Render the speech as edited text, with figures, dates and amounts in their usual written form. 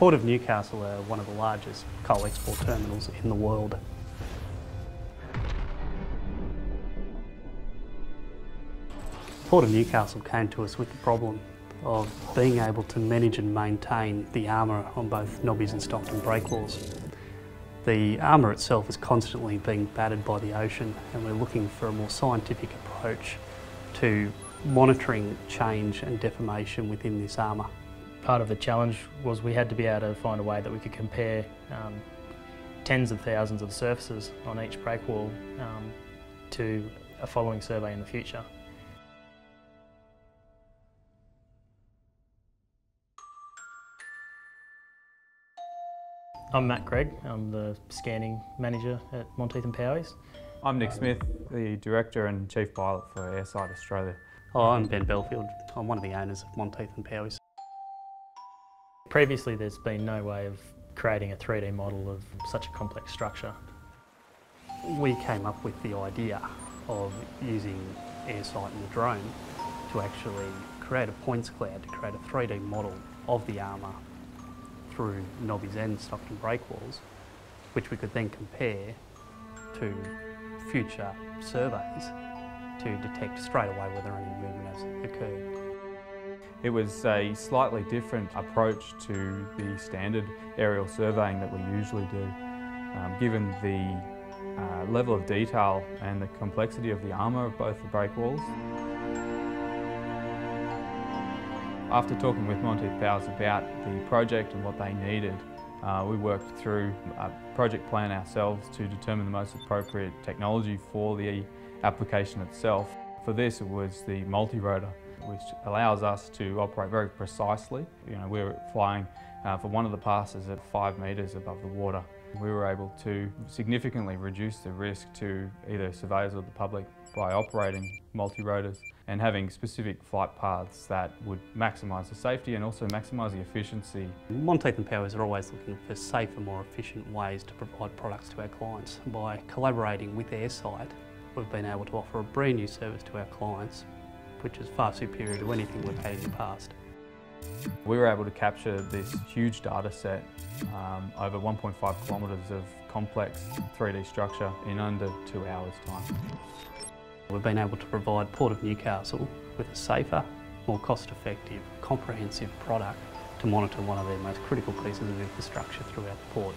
Port of Newcastle are one of the largest coal export terminals in the world. Port of Newcastle came to us with the problem of being able to manage and maintain the armour on both Nobby's and Stockton breakwalls. The armour itself is constantly being battered by the ocean, and we're looking for a more scientific approach to monitoring change and deformation within this armour. Part of the challenge was we had to be able to find a way that we could compare tens of thousands of surfaces on each breakwall to a following survey in the future. I'm Matt Greig, I'm the scanning manager at Monteath and Powys. I'm Nick Smith, the Director and Chief Pilot for Airsight Australia. Hi, I'm Ben Belfield, I'm one of the owners of Monteath and Powys. Previously there's been no way of creating a 3D model of such a complex structure. We came up with the idea of using Airsight and the drone to actually create a points cloud, to create a 3D model of the armour through Nobby's and Stockton breakwalls, which we could then compare to future surveys to detect straight away whether any movement has occurred. It was a slightly different approach to the standard aerial surveying that we usually do. Given the level of detail and the complexity of the armour of both the breakwalls. After talking with Monteath Powys about the project and what they needed, we worked through a project plan ourselves to determine the most appropriate technology for the application itself. For this, it was the multi-rotor, which allows us to operate very precisely. You know, we were flying for one of the passes at 5 metres above the water. We were able to significantly reduce the risk to either surveyors or the public by operating multi-rotors and having specific flight paths that would maximise the safety and also maximise the efficiency. Monteath and Powys are always looking for safer, more efficient ways to provide products to our clients. By collaborating with Airsight, we've been able to offer a brand new service to our clients, which is far superior to anything we've had in the past. We were able to capture this huge data set, over 1.5 kilometres of complex 3D structure in under 2 hours' time. We've been able to provide Port of Newcastle with a safer, more cost-effective, comprehensive product to monitor one of their most critical pieces of infrastructure throughout the port.